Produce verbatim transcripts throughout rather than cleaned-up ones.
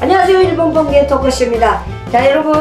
안녕하세요, 일본 번개토크입니다. 자, 여러분,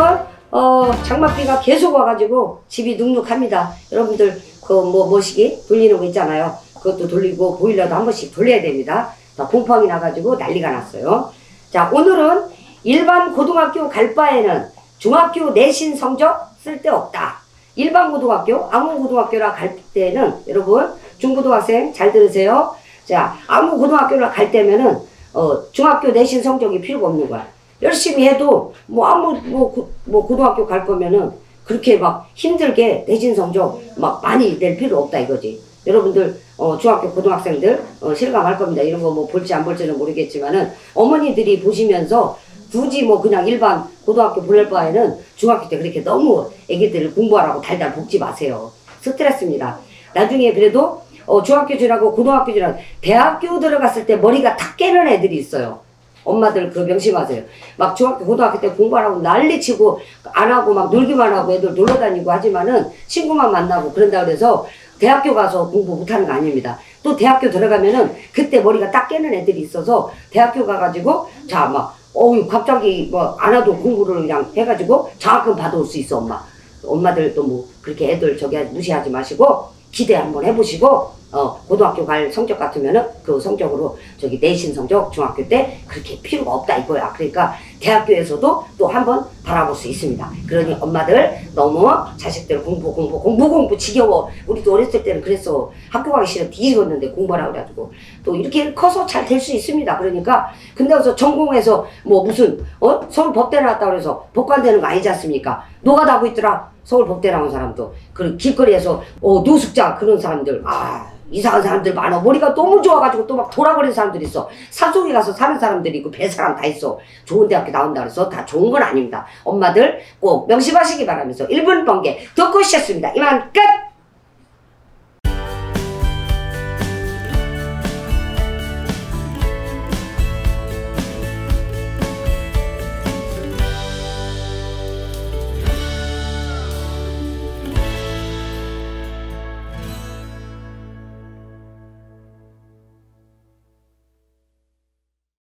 어, 장맛비가 계속 와가지고 집이 눅눅합니다. 여러분들 그 뭐 뭐시기 돌리는 거 있잖아요. 그것도 돌리고 보일러도 한 번씩 돌려야 됩니다. 자, 곰팡이 나가지고 난리가 났어요. 자, 오늘은 일반 고등학교 갈 바에는 중학교 내신 성적 쓸데없다. 일반 고등학교, 아무 고등학교라 갈 때는 여러분, 중고등학생 잘 들으세요. 자, 아무 고등학교라 갈 때면은 어, 중학교 내신 성적이 필요가 없는 거야. 열심히 해도 뭐 아무 뭐, 고, 뭐 고등학교 갈 거면은 그렇게 막 힘들게 내신 성적 막 많이 낼 필요 없다 이거지. 여러분들 어, 중학교 고등학생들 어, 실감할 겁니다. 이런 거 뭐 볼지 안 볼지는 모르겠지만은 어머니들이 보시면서 굳이 뭐 그냥 일반 고등학교 보낼 바에는 중학교 때 그렇게 너무 애기들을 공부하라고 달달 볶지 마세요. 스트레스입니다. 나중에 그래도 어, 중학교 지나고 고등학교 지나고 대학교 들어갔을 때 머리가 탁 깨는 애들이 있어요. 엄마들 그거 명심하세요. 막 중학교 고등학교 때 공부하라고 난리치고 안 하고 막 놀기만 하고 애들 놀러 다니고 하지만은 친구만 만나고 그런다 그래서 대학교 가서 공부 못하는 거 아닙니다. 또 대학교 들어가면은 그때 머리가 딱 깨는 애들이 있어서 대학교 가가지고 자 막 어우 갑자기 뭐 안 하도 공부를 그냥 해가지고 장학금 받아올 수 있어. 엄마 엄마들도 뭐 그렇게 애들 저기 무시하지 마시고 기대 한번 해보시고 어 고등학교 갈 성적 같으면은 그 성적으로 저기 내신 성적 중학교 때 그렇게 필요가 없다 이거야. 그러니까 대학교에서도 또 한번 바라볼 수 있습니다. 그러니 엄마들 너무 자식들 공부 공부 공부 공부 지겨워. 우리도 어렸을 때는 그래서 학교 가기 싫어 뒤집었는데 공부하라고 그래가지고 또 이렇게 커서 잘 될 수 있습니다. 그러니까 근데 그래서 전공해서 뭐 무슨 어 서울 법대 나왔다고 그래서 복관되는 거 아니지 않습니까? 노가다 하고 있더라. 서울 법대 나온 사람도 그리고 길거리에서 어 노숙자 그런 사람들 아 이상한 사람들 많아. 머리가 너무 좋아가지고 또 막 돌아버리는 사람들이 있어. 산속에 가서 사는 사람들이 있고 배사람 다 있어. 좋은 대학교 나온다 그래서 다 좋은 건 아닙니다. 엄마들 꼭 명심하시기 바라면서 일본 번개 토크였습니다. 이만 끝!